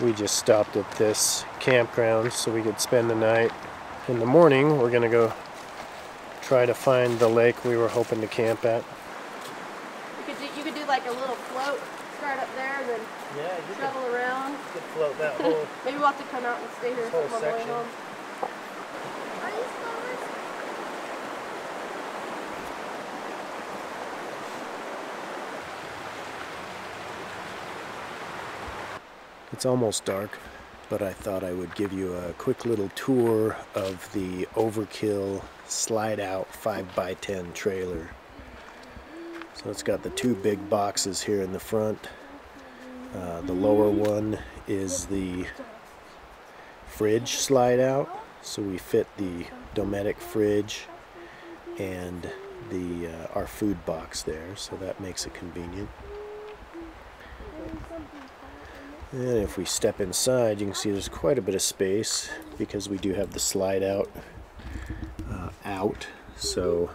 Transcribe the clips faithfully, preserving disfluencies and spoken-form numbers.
We just stopped at this campground so we could spend the night. In the morning, we're gonna go try to find the lake we were hoping to camp at. You could do, you could do like a little float, start up there, and then yeah, you travel could, around. You could float that whole. Maybe we'll have to come out and stay here for a way home. Are you scared? It's almost dark, but I thought I would give you a quick little tour of the Overkill slide out five by ten trailer. So it's got the two big boxes here in the front. Uh, the lower one is the fridge slide out. So we fit the Dometic fridge and the uh, our food box there, so that makes it convenient. And if we step inside, you can see there's quite a bit of space because we do have the slide out uh, out, so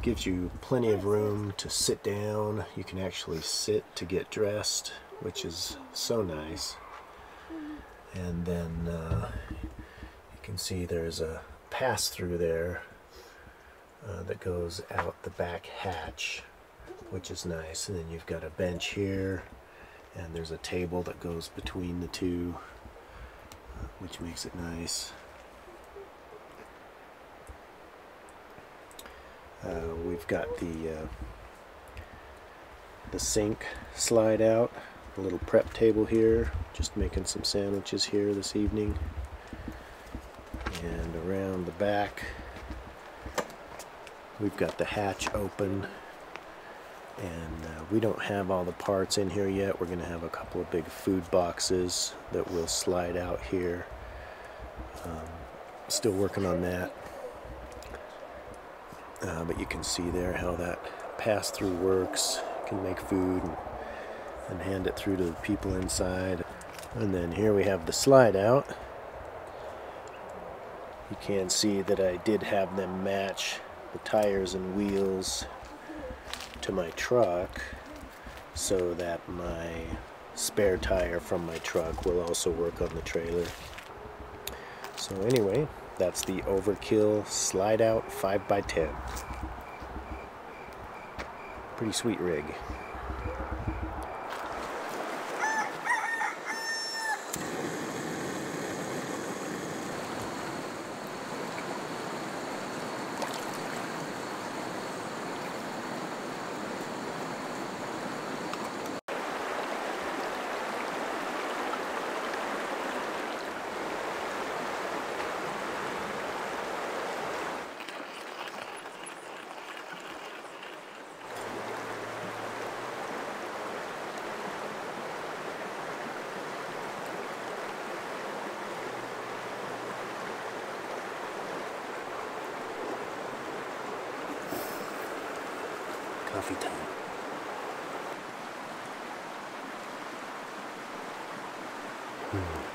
gives you plenty of room to sit down. You can actually sit to get dressed, which is so nice. And then uh, you can see there's a pass through there uh, that goes out the back hatch, which is nice. And then you've got a bench here, and there's a table that goes between the two, uh, which makes it nice. Uh, we've got the uh, the sink slide out, a little prep table here, just making some sandwiches here this evening. And around the back, we've got the hatch open. And uh, we don't have all the parts in here yet. We're going to have a couple of big food boxes that will slide out here. Um, still working on that. Uh, but you can see there how that pass-through works. You can make food and, and hand it through to the people inside. And then here we have the slide out. You can see that I did have them match the tires and wheels to my truck, so that my spare tire from my truck will also work on the trailer. So anyway, that's the Overkill slide out five by ten. Pretty sweet rig. Coffee time. Hmm.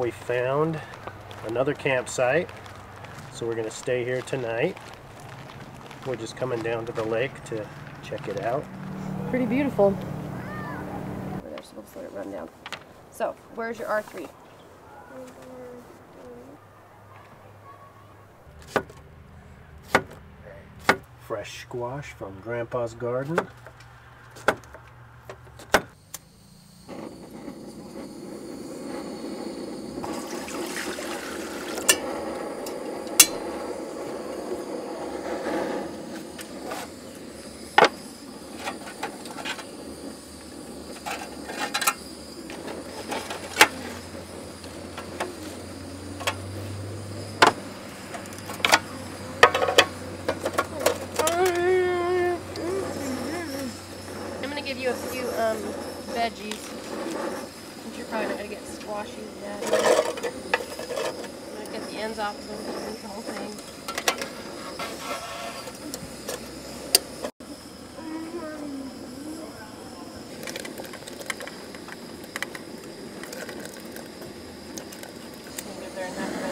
We found another campsite, so we're going to stay here tonight. We're just coming down to the lake to check it out. Pretty beautiful. There's some sort of rundown. So, where's your R three? Fresh squash from Grandpa's garden. You a few um, veggies, which you're probably not going to get squashy with that. I'm going to get the ends off of them and eat the whole thing. Get there enough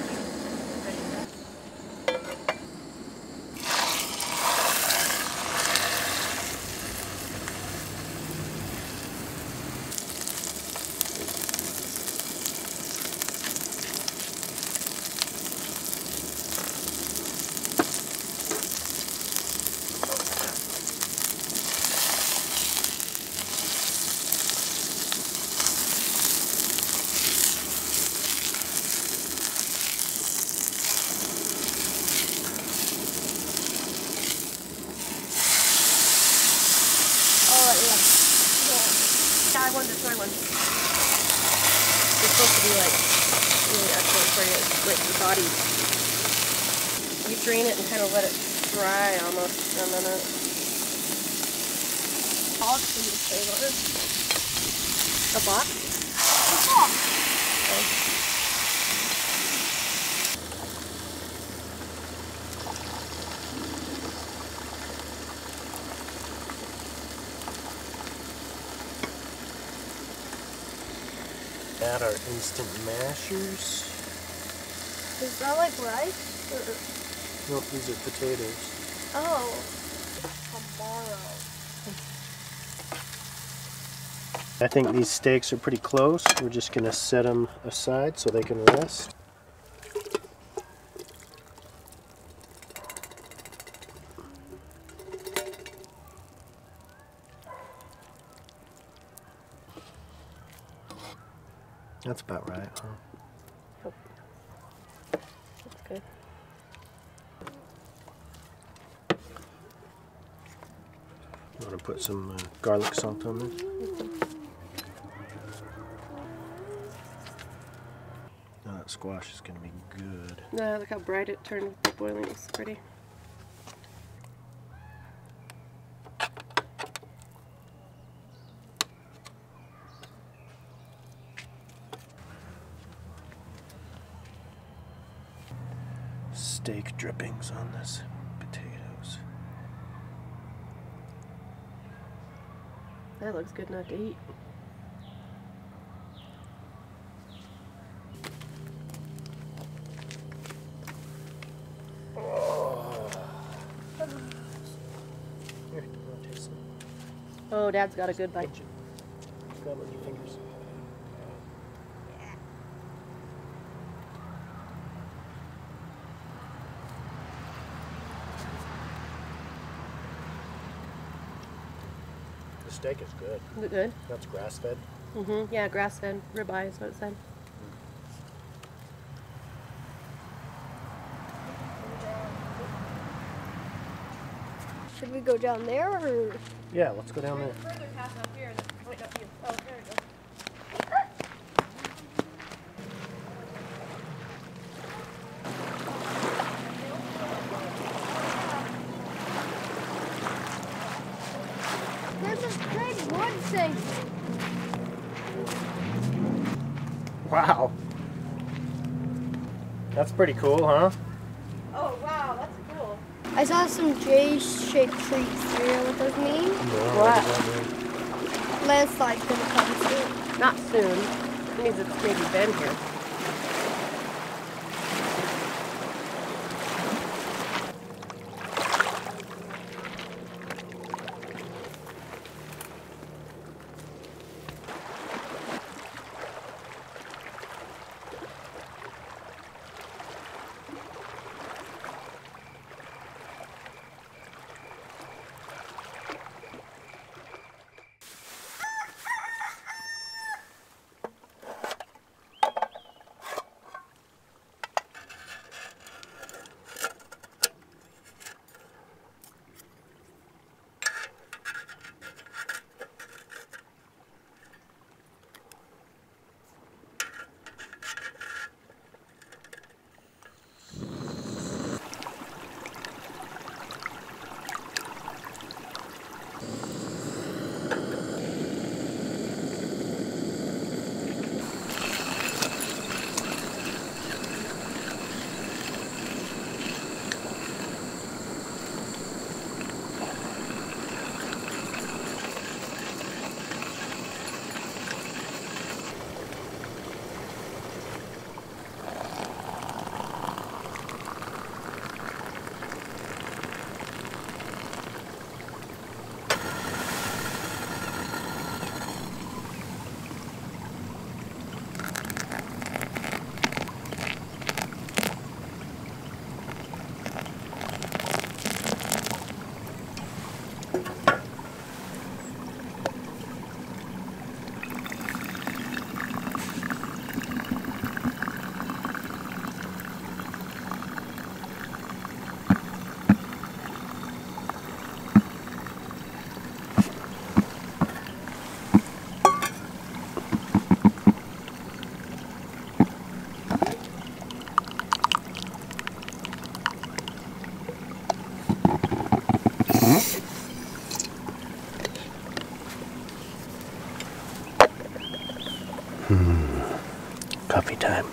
the soy ones. They're supposed to be like really excellent for you, like your body. You drain it and kind of let it dry almost, and then it falls to the soy water. A box? A box! Okay. That are instant mashers. Is that like rice? Or? Nope, these are potatoes. Oh. Tomorrow. I think these steaks are pretty close. We're just going to set them aside so they can rest. That's about right, huh? Oh. That's good. You want to put some uh, garlic salt on this? Mm-hmm. Now that squash is going to be good. No, look how bright it turned with the boiling. It's pretty. Steak drippings on this potatoes. That looks good enough to eat. Oh, here, I'll taste some. Oh, Dad's got a good bite. Grab it with your fingers. The steak is good. Is it good? That's grass-fed. Mm-hmm. Yeah, grass-fed. Ribeye is what it said. Should we go down there, or...? Yeah, let's go down there. There's further path up here. Wait, up here. Oh, there we go. Wow, that's pretty cool, huh? Oh wow, that's cool. I saw some J-shaped trees there. What does it mean? No, what? What? Landslide's gonna come soon. Not soon. It means it's maybe been here. time.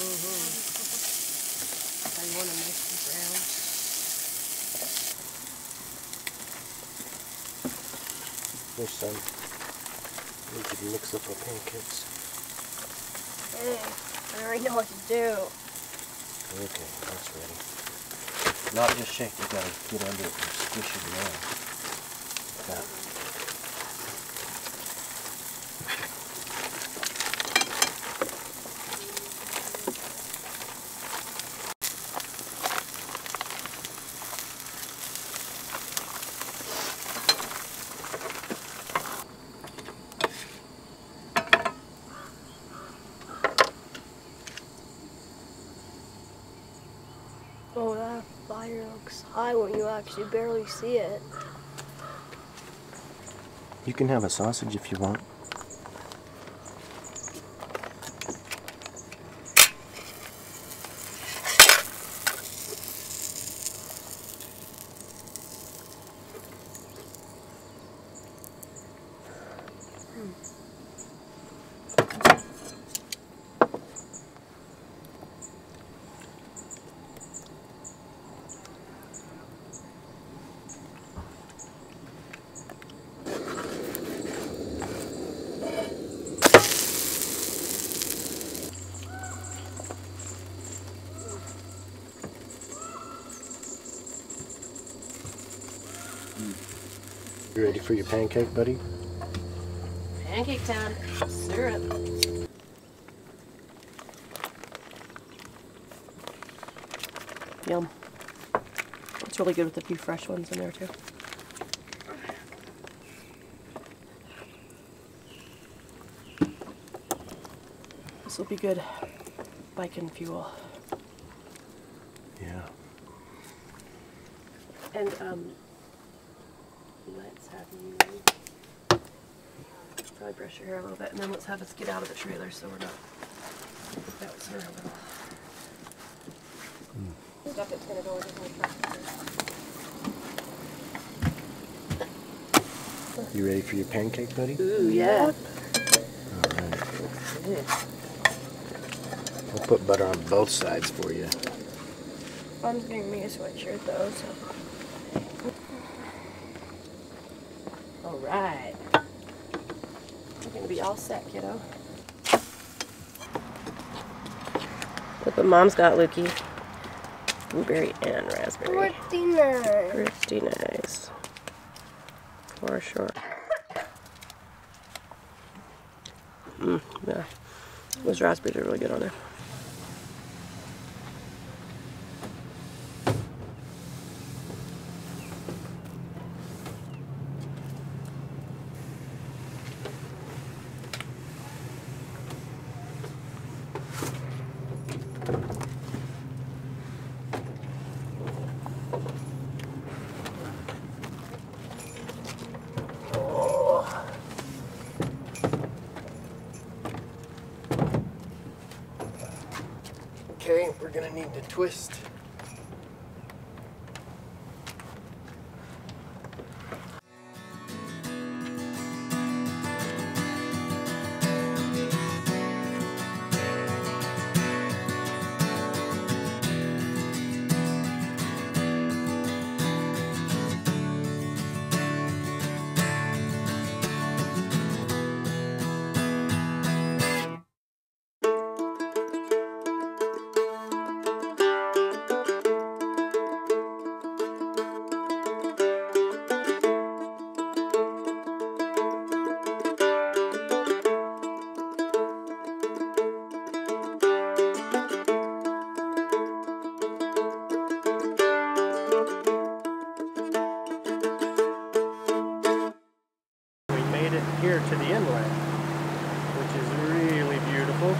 Mm-hmm. I want to make some brown. There's some. We could mix up our pancakes. Mm, I already know what to do. Okay, that's ready. Not just shake, you gotta get under it and squish it around. Like that. Oh, that fire looks high when you actually barely see it. You can have a sausage if you want. You ready for your pancake, buddy? Pancake time. Syrup. Yum. It's really good with a few fresh ones in there, too. This will be good biking fuel. Yeah. And, um... let's have you probably brush your hair a little bit, and then let's have us get out of the trailer so we're not bouncing around at all. Stuff that's going to go into the truck. You ready for your pancake, buddy? Ooh, yeah. Alright. We'll put butter on both sides for you. Mom's giving me a sweatshirt, though, so. All right, we're gonna be all set, kiddo. Look what Mom's got, Lukey. Blueberry and raspberry. Pretty nice. Pretty nice. For sure. Mmm, yeah. Those raspberries are really good on there. Okay, we're gonna need to twist. to the inlet, which is really beautiful.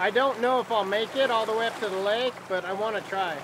I don't know if I'll make it all the way up to the lake, but I want to try.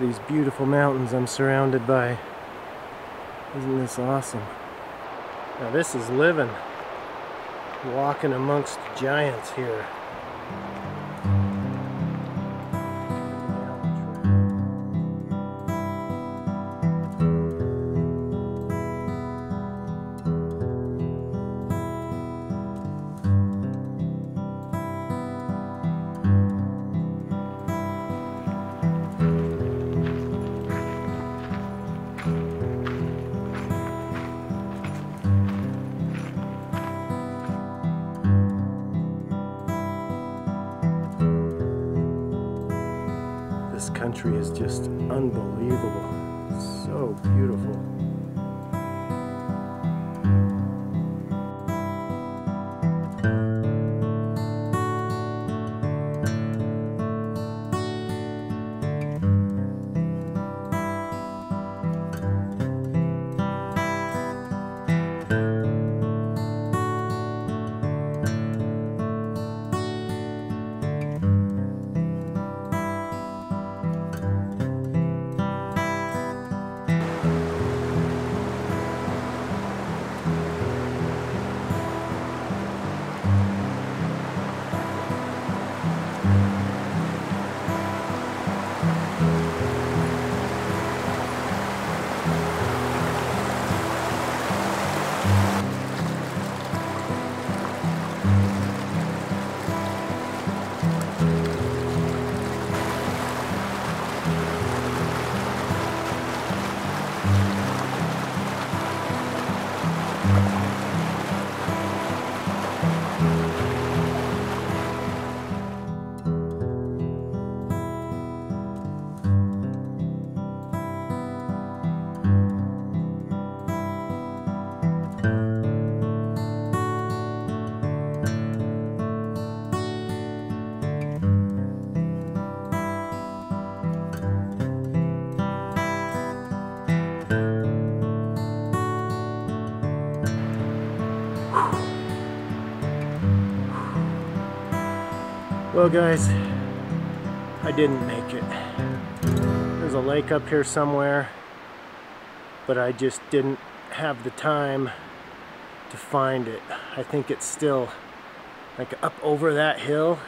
These beautiful mountains I'm surrounded by. Isn't this awesome? Now this is living. Walking amongst giants here. This country is just unbelievable. It's so beautiful. Well guys, I didn't make it. There's a lake up here somewhere, but I just didn't have the time to find it. I think it's still like up over that hill,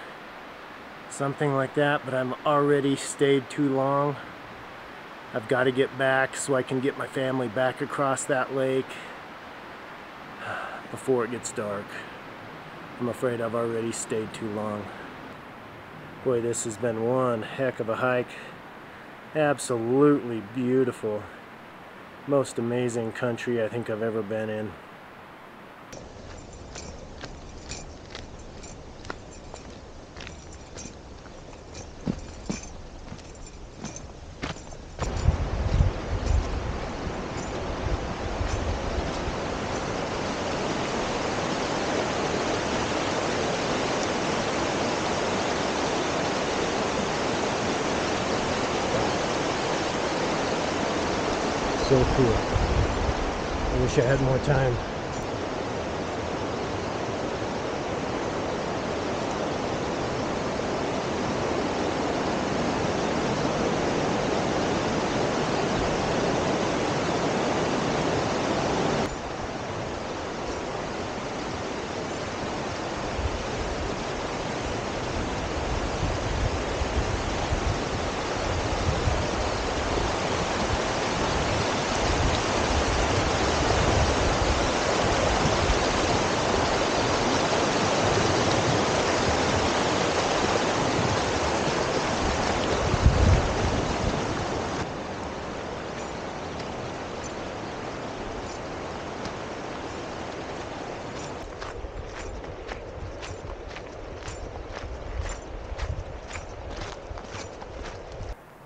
something like that, but I'm already stayed too long. I've got to get back so I can get my family back across that lake before it gets dark. I'm afraid I've already stayed too long. Boy, this has been one heck of a hike. Absolutely beautiful. Most amazing country I think I've ever been in. So cool. I wish I had more time.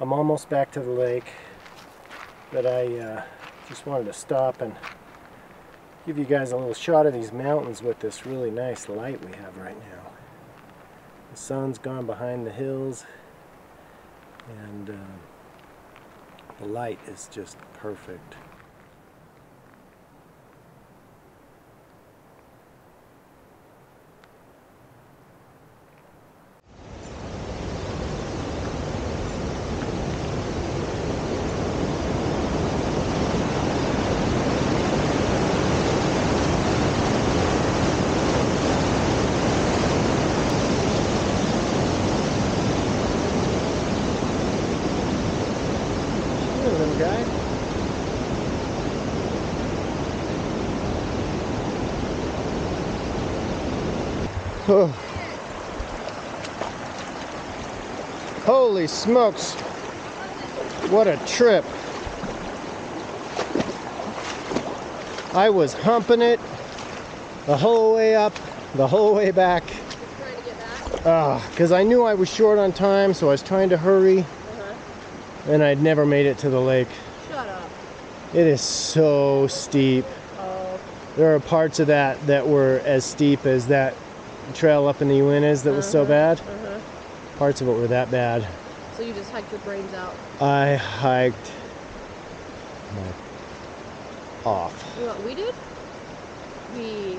I'm almost back to the lake, but I uh, just wanted to stop and give you guys a little shot of these mountains with this really nice light we have right now. The sun's gone behind the hills, and uh, the light is just perfect. Oh. Holy smokes, what a trip. I was humping it the whole way up, the whole way back. Because uh, I knew I was short on time, so I was trying to hurry. Uh-huh. And I'd never made it to the lake. Shut up. It is so steep. Oh. There are parts of that that were as steep as that trail up in the Uintas that was uh-huh, so bad. Uh-huh. Parts of it were that bad. So you just hiked your brains out. I hiked my off. You know what we did? We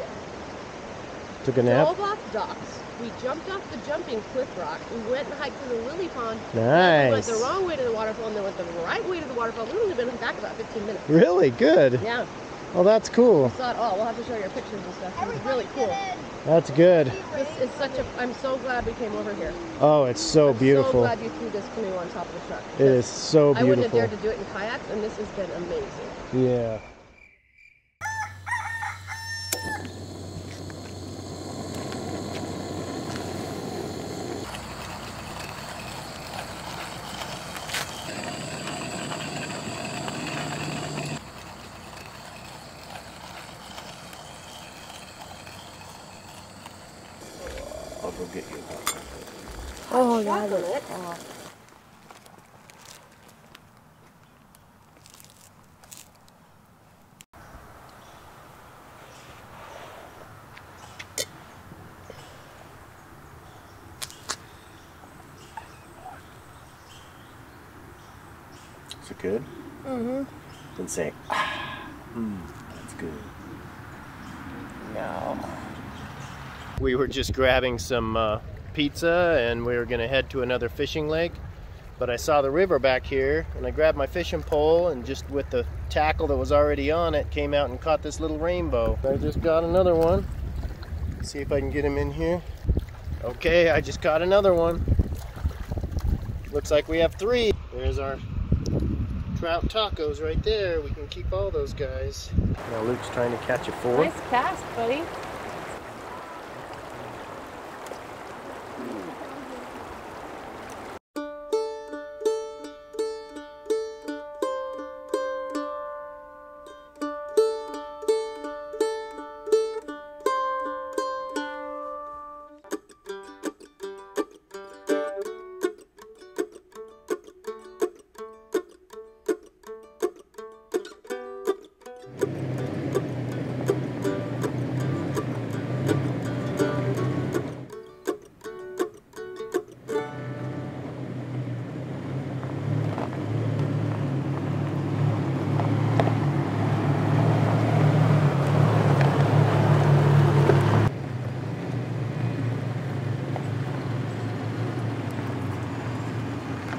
took a nap. Drove off docks. We jumped off the jumping cliff rock. We went and hiked to the lily pond. Nice. We went the wrong way to the waterfall and then went the right way to the waterfall. We've only been back about fifteen minutes. Really? Good. Yeah. Well, that's cool. It's not all. We'll have to show you pictures and stuff. It was really cool. That's good. This is such a. I'm so glad we came over here. Oh, it's so I'm beautiful. I'm so glad you threw this canoe on top of the truck. It is so beautiful. I wouldn't have dared to do it in kayaks, and this has been amazing. Yeah. I'll go get you. Oh, yeah, look at it. Oh. Is it good? Mm-hmm. Then say, ah, mm, that's good. No. We were just grabbing some uh, pizza and we were gonna head to another fishing lake, but I saw the river back here and I grabbed my fishing pole and just with the tackle that was already on it came out and caught this little rainbow. I just got another one. See if I can get him in here. Okay, I just caught another one. Looks like we have three. There's our trout tacos right there. We can keep all those guys. Now Luke's trying to catch a fourth. Nice cast, buddy.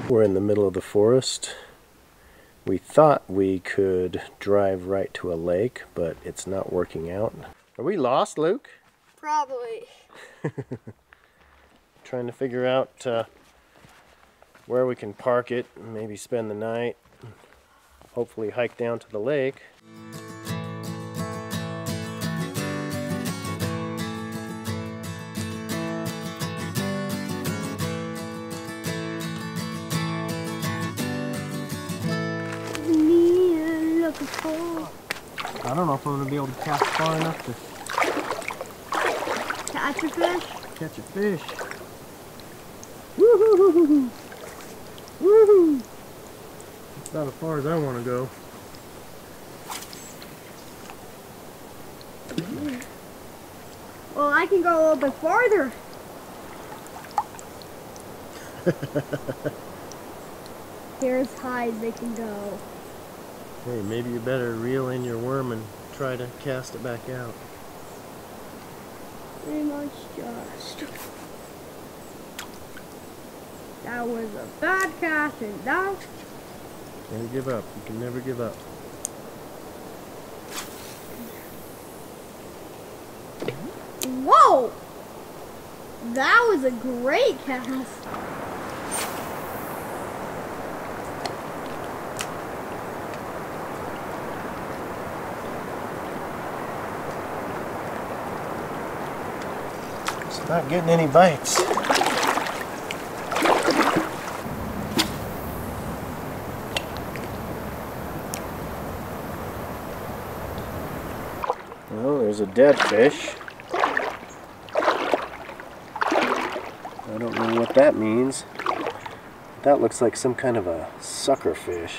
We're in the middle of the forest. We thought we could drive right to a lake, but it's not working out. Are we lost, Luke? Probably. Trying to figure out uh, where we can park it, and maybe spend the night, hopefully hike down to the lake. I don't know if I'm going to be able to cast far enough to catch a fish. Catch a fish. Woo-hoo-hoo-hoo-hoo. Woo-hoo. About as far as I want to go. Well, I can go a little bit farther. They're as high as they can go. Hey, maybe you better reel in your worm and try to cast it back out. Pretty much just. That was a bad cast and that. Can't give up. You can never give up. Whoa! That was a great cast. It's not getting any bites. Well, there's a dead fish. I don't know what that means. That looks like some kind of a sucker fish.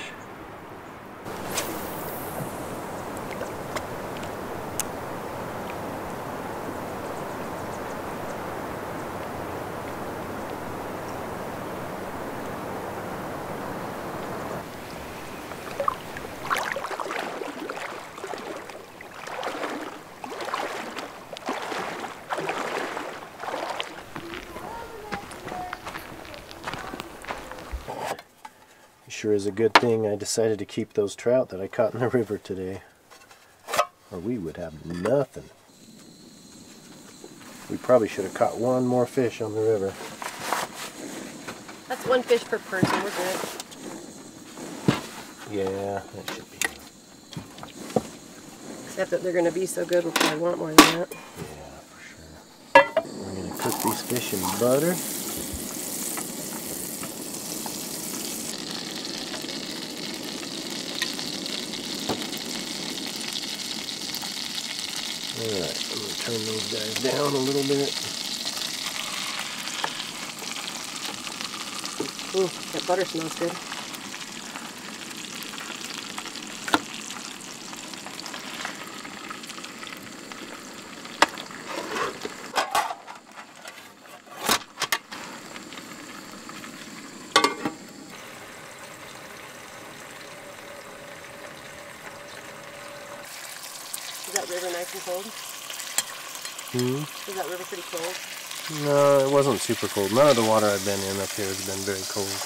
Sure is a good thing I decided to keep those trout that I caught in the river today, or we would have nothing. We probably should have caught one more fish on the river. That's one fish per person, we're good. Yeah, that should be. Except that they're going to be so good we'll probably want more than that. Yeah, for sure. We're going to cook these fish in butter. Alright, I'm going to turn those guys down a little bit. Ooh, that butter smells good. Is that river nice and cold? Hmm? Is that river pretty cold? No, it wasn't super cold. None of the water I've been in up here has been very cold.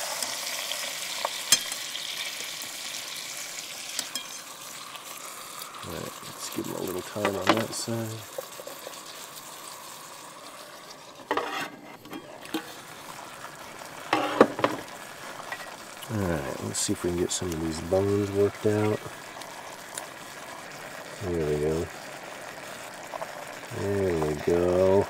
Alright, let's give them a little time on that side. Alright, let's see if we can get some of these bones worked out. There we go. There we go.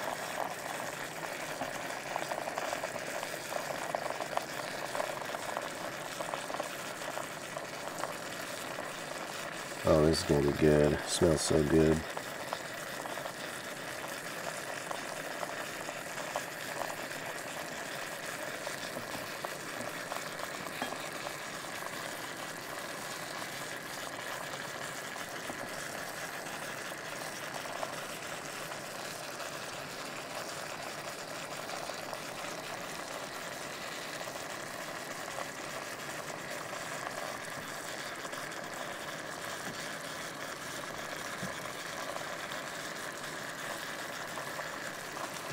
Oh, this is going to be good. It smells so good.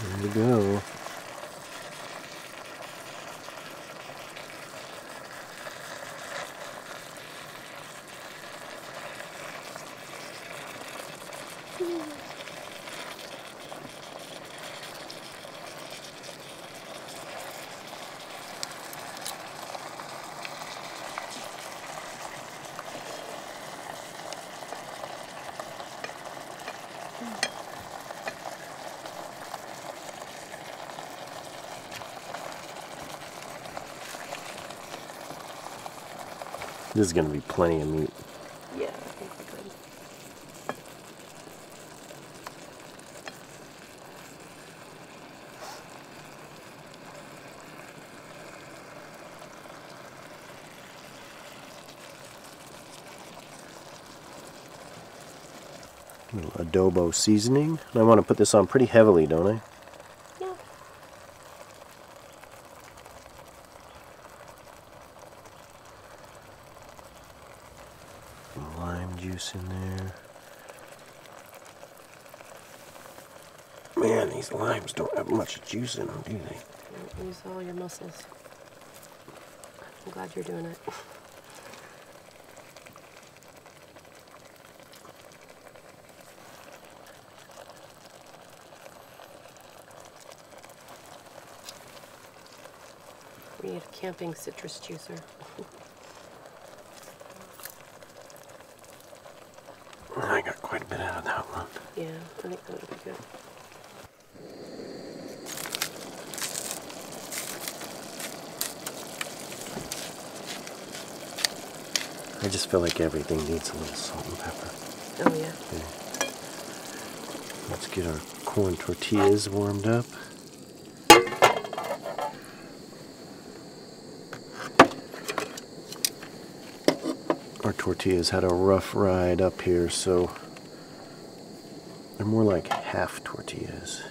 There we go. This is going to be plenty of meat. Yeah, I think we're good. A little adobo seasoning. And I want to put this on pretty heavily, don't I? Yeah. Some lime juice in there. Man, these limes don't have much juice in them, do they? Don't use all your muscles. I'm glad you're doing it. We need a camping citrus juicer. I got quite a bit out of that one. Yeah, I think that'll be good. I just feel like everything needs a little salt and pepper. Oh yeah. Okay. Let's get our corn tortillas warmed up. Our tortillas had a rough ride up here, so they're more like half tortillas.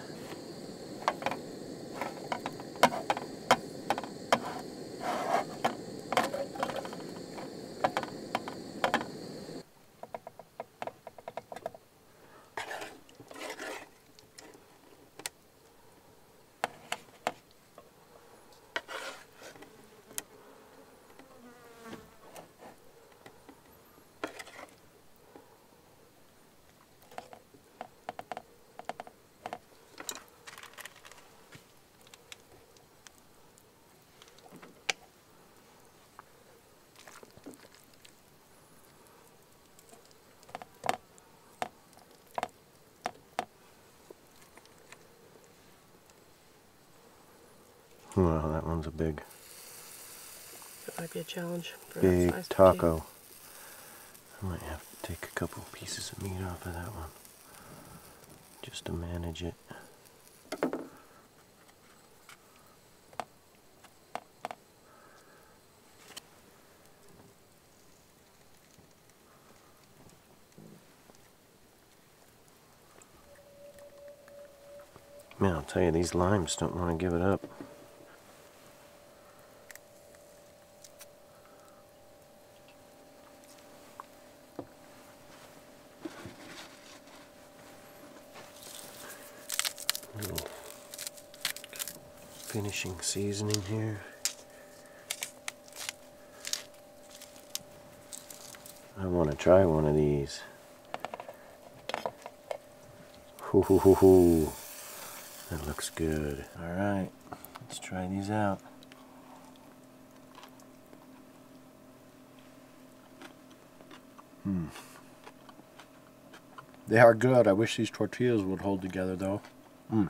Wow, that one's a big. That might be a challenge. For big taco. I might have to take a couple pieces of meat off of that one, just to manage it. Man, I'll tell you, these limes don't want to give it up. Finishing seasoning here. I want to try one of these. Hoo hoo hoo hoo. That looks good. Alright, let's try these out. Hmm. They are good. I wish these tortillas would hold together though. Hmm.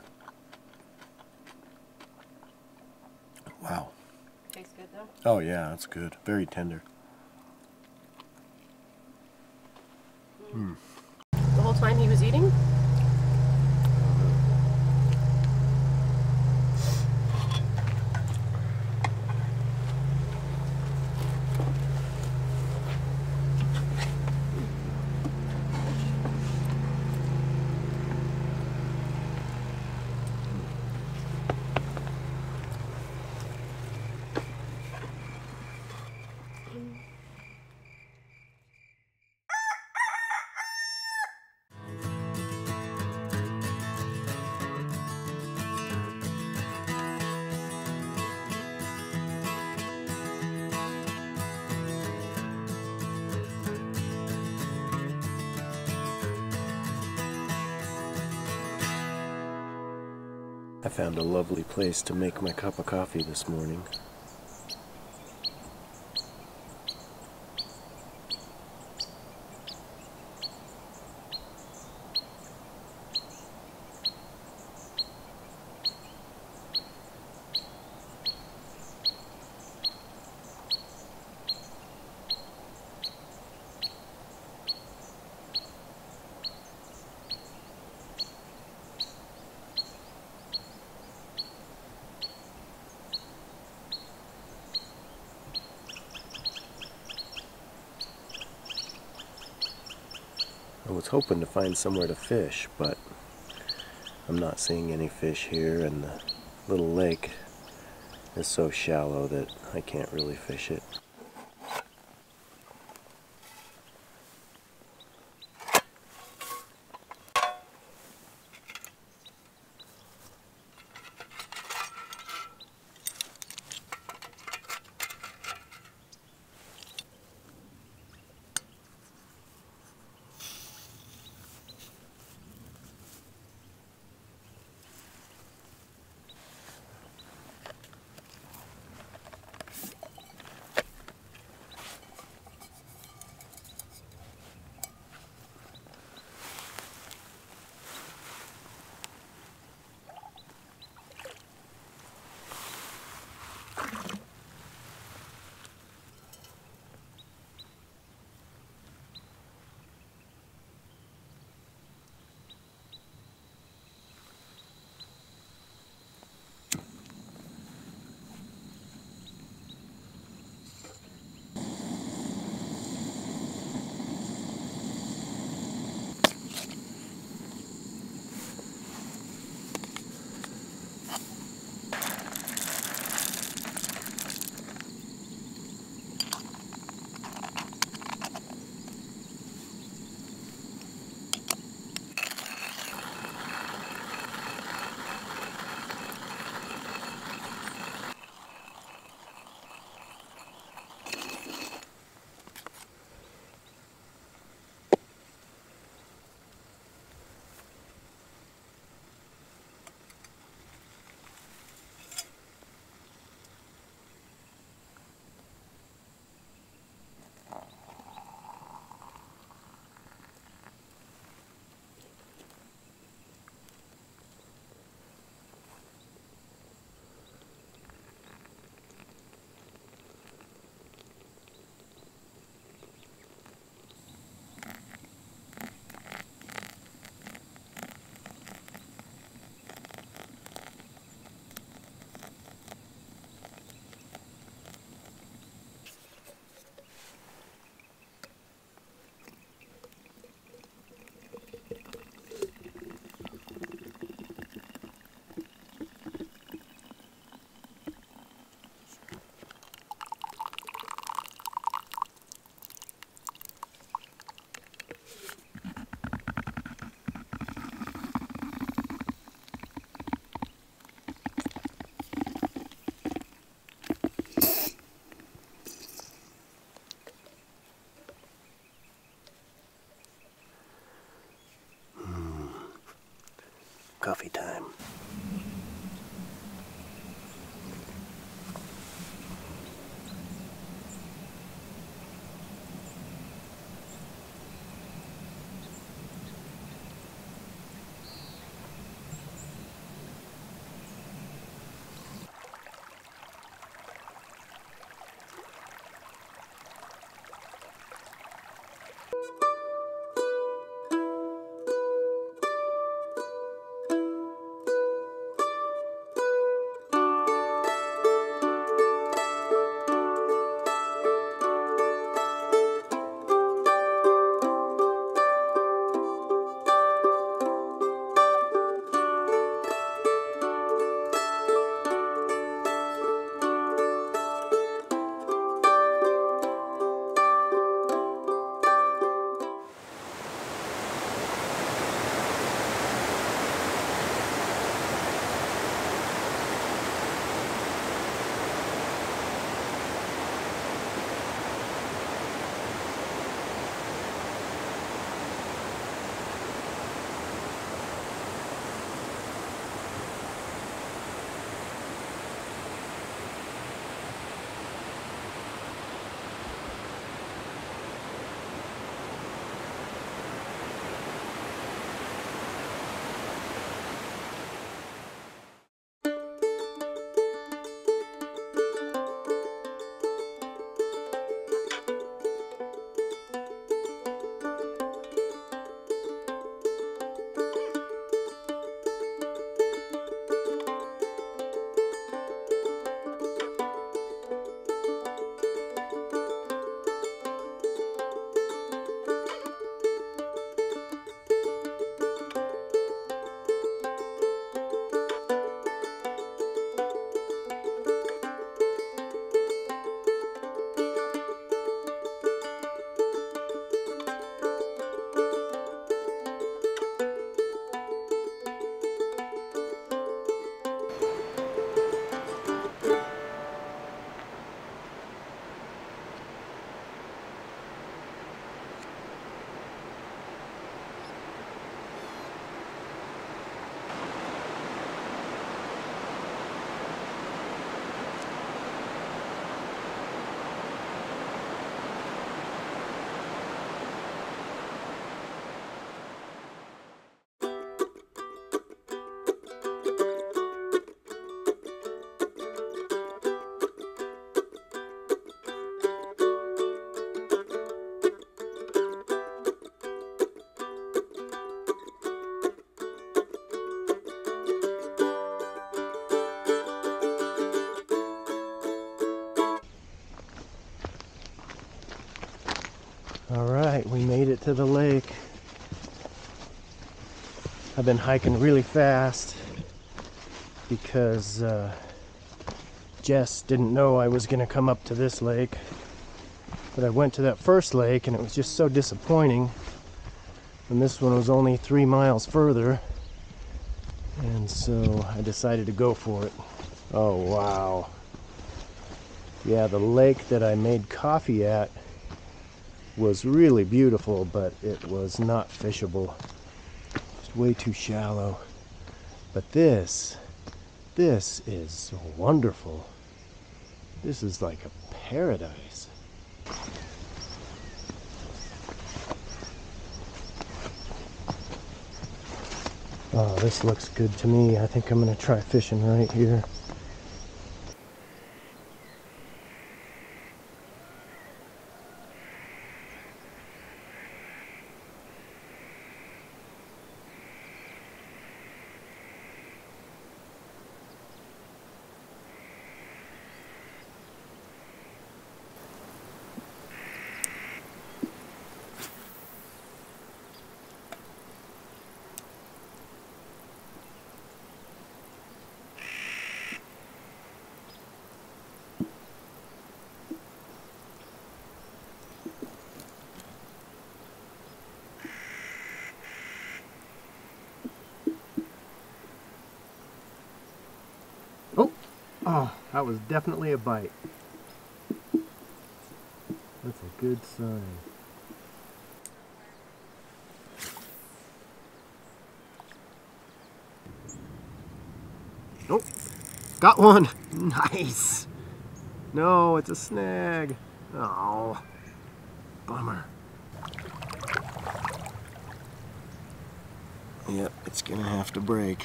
Oh yeah, that's good. Very tender. Mm. The whole time he was eating? I found a lovely place to make my cup of coffee this morning. was hoping to find somewhere to fish, but I'm not seeing any fish here, and the little lake is so shallow that I can't really fish it. Coffee time. All right, we made it to the lake. I've been hiking really fast because uh, Jess didn't know I was gonna come up to this lake. But I went to that first lake and it was just so disappointing. And this one was only three miles further. And so I decided to go for it. Oh, wow. Yeah, the lake that I made coffee at was really beautiful, but it was not fishable. Just way too shallow. But this, this is wonderful. This is like a paradise. Oh, this looks good to me. I think I'm gonna try fishing right here. Oh, that was definitely a bite. That's a good sign. Oh, got one. Nice. No, it's a snag. Oh, bummer. Yep, it's gonna have to break.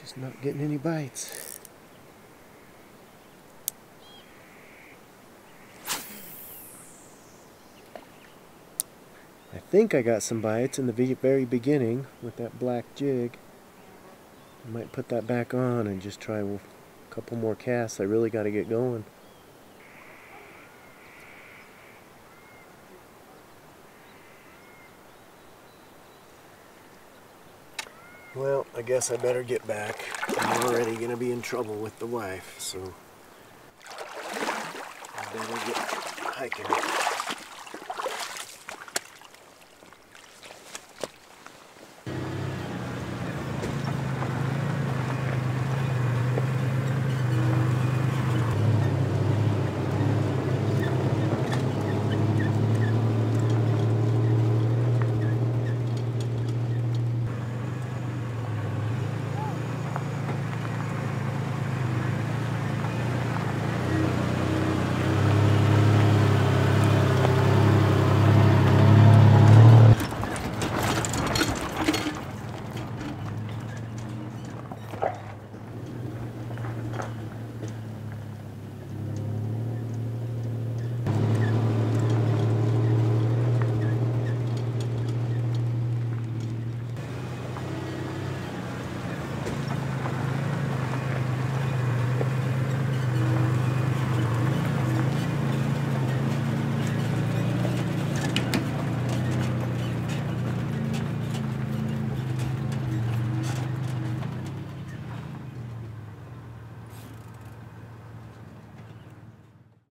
Just not getting any bites. I think I got some bites in the very beginning with that black jig. I might put that back on and just try a couple more casts. I really got to get going. Well, I guess I better get back. I'm already going to be in trouble with the wife, so I better get hiking.